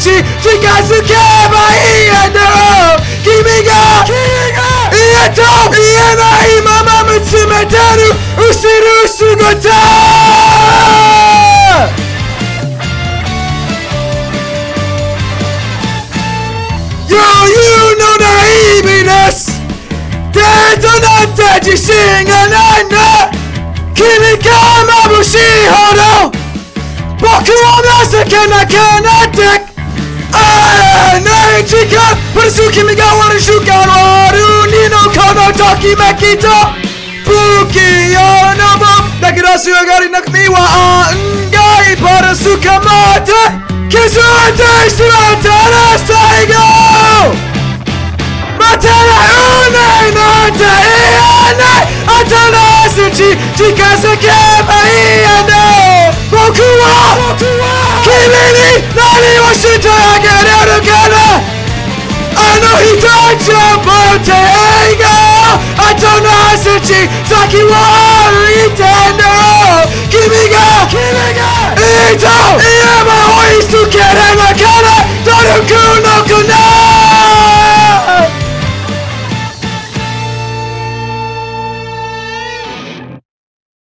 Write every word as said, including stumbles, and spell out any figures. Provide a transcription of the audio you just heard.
Ibushi, Shikasuke by Iendo, Kimiga, Ieto, Ienai, Mama Mutsume Taru, Ushiro Sugota! Kimi ga Ito Iyama Oisu Kere Nakara Dorukuna